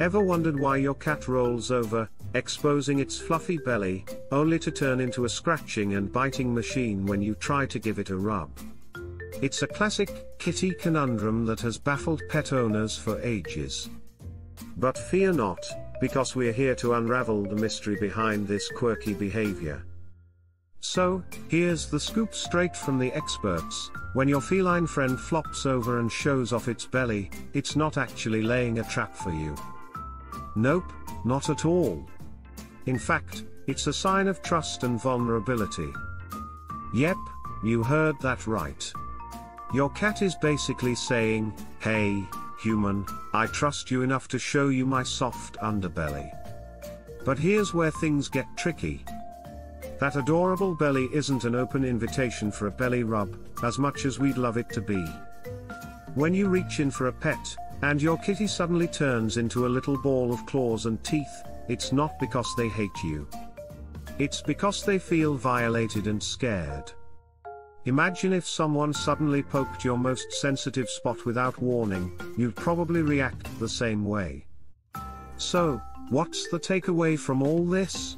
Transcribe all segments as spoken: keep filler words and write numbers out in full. Ever wondered why your cat rolls over, exposing its fluffy belly, only to turn into a scratching and biting machine when you try to give it a rub? It's a classic kitty conundrum that has baffled pet owners for ages. But fear not, because we're here to unravel the mystery behind this quirky behavior. So, here's the scoop straight from the experts: when your feline friend flops over and shows off its belly, it's not actually laying a trap for you. Nope, not at all. In fact, it's a sign of trust and vulnerability. Yep, you heard that right. Your cat is basically saying, "Hey, human, I trust you enough to show you my soft underbelly." But here's where things get tricky. That adorable belly isn't an open invitation for a belly rub, as much as we'd love it to be. When you reach in for a pet, and your kitty suddenly turns into a little ball of claws and teeth, it's not because they hate you. It's because they feel violated and scared. Imagine if someone suddenly poked your most sensitive spot without warning, you'd probably react the same way. So, what's the takeaway from all this?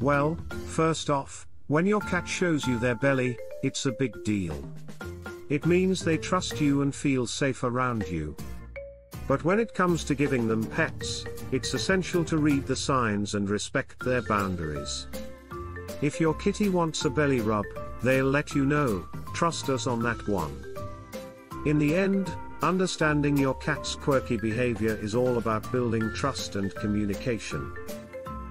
Well, first off, when your cat shows you their belly, it's a big deal. It means they trust you and feel safe around you. But when it comes to giving them pets, it's essential to read the signs and respect their boundaries. If your kitty wants a belly rub, they'll let you know, trust us on that one. In the end, understanding your cat's quirky behavior is all about building trust and communication.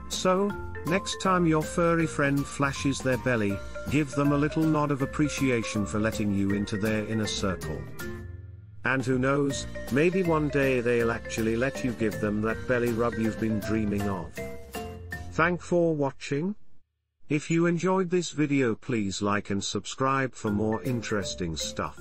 So, next time your furry friend flashes their belly, give them a little nod of appreciation for letting you into their inner circle. And who knows, maybe one day they'll actually let you give them that belly rub you've been dreaming of. Thanks for watching. If you enjoyed this video, please like and subscribe for more interesting stuff.